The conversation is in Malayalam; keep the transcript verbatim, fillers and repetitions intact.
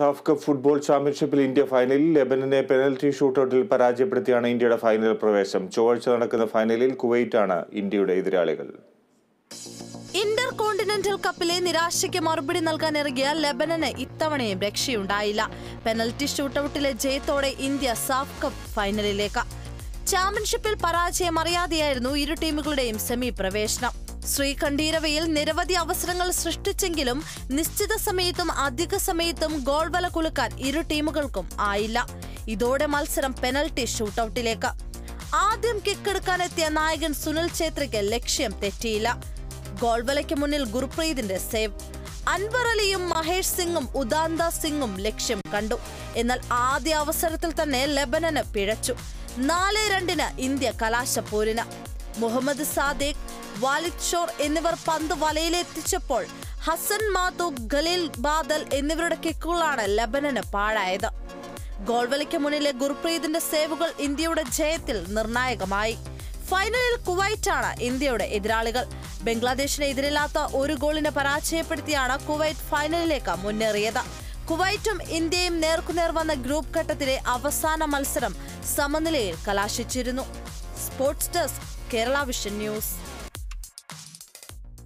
Saff Cup Football Championshipil India final, Lebanone penalty shootout-il പരാജയപ്പെടുത്തിയാണ് ഇന്ത്യയുടെ ഫൈനൽ പ്രവേശം. ചൊവ്വാഴ്ച നടക്കുന്ന ഫൈനലിൽ കുവൈറ്റാണ് ഇന്ത്യയുടെ എതിരാളികൾ. ഇന്റർകോണ്ടിനെന്റൽ കപ്പിലെ നിരാശയ്ക്ക് മറുപടി നൽകാൻ ഇറങ്ങിയ ലെബനന് ഇത്തവണയും രക്ഷയുണ്ടായില്ല. പെനൽറ്റി ഷൂട്ടൌട്ടിലെ ജയത്തോടെ ഇന്ത്യ സാഫ് കപ്പ് ഫൈനലിലേക്ക്. ചാമ്പ്യൻഷിപ്പിൽ പരാജയം അറിയാതെയായിരുന്നു ഇരു ടീമുകളുടെയും സെമി പ്രവേശനം. ശ്രീകണ്ഠീരവയിൽ നിരവധി അവസരങ്ങൾ സൃഷ്ടിച്ചെങ്കിലും നിശ്ചിത സമയത്തും അധിക സമയത്തും ഗോൾ വല കുലുക്കാൻ ഇരു ടീമുകൾക്കും ആയില്ല. ഇതോടെ മത്സരം പെനൽറ്റി ഷൂട്ടൌട്ടിലേക്ക്. ആദ്യം കിക്കെടുക്കാനെത്തിയ നായകൻ സുനിൽ ഛേത്രിക്ക് ലക്ഷ്യം തെറ്റിയില്ല. ഗോൾ വലയ്ക്ക് മുന്നിൽ ഗുർപ്രീതിന്റെ സേവ്. അൻവർ അലിയും മഹേഷ് സിംഗും ഉദാന്ത സിംഗും ലക്ഷ്യം കണ്ടു. എന്നാൽ ആദ്യ അവസരത്തിൽ തന്നെ ലെബനന് പിഴച്ചു. നാല് രണ്ടിന് ഇന്ത്യ കലാശപ്പോരിന്. മുഹമ്മദ് സാദിഖ്, വാലിദ് ഷോർ എന്നിവർ പന്ത് വലയിലെത്തിച്ചപ്പോൾ ഹസൻ മാതൂഖ്, ഖലീൽ ബാദൽ എന്നിവരുടെ കിക്കുകളാണ് ലെബനന് പാഴായത്. ഗോൾവലയ്ക്ക് മുന്നിലെ ഗുർപ്രീതിന്റെ സേവുകൾ ഇന്ത്യയുടെ ജയത്തിൽ നിർണായകമായി. ഫൈനലിൽ കുവൈറ്റാണ് ഇന്ത്യയുടെ എതിരാളികൾ. ബംഗ്ലാദേശിനെ എതിരില്ലാത്ത ഒരു ഗോളിന് പരാജയപ്പെടുത്തിയാണ് കുവൈറ്റ് ഫൈനലിലേക്ക് മുന്നേറിയത്. കുവൈറ്റും ഇന്ത്യയും നേർക്കുനേർ വന്ന ഗ്രൂപ്പ് ഘട്ടത്തിലെ അവസാന മത്സരം സമനിലയിൽ കലാശിച്ചിരുന്നു. Sports desk, Kerala vision news.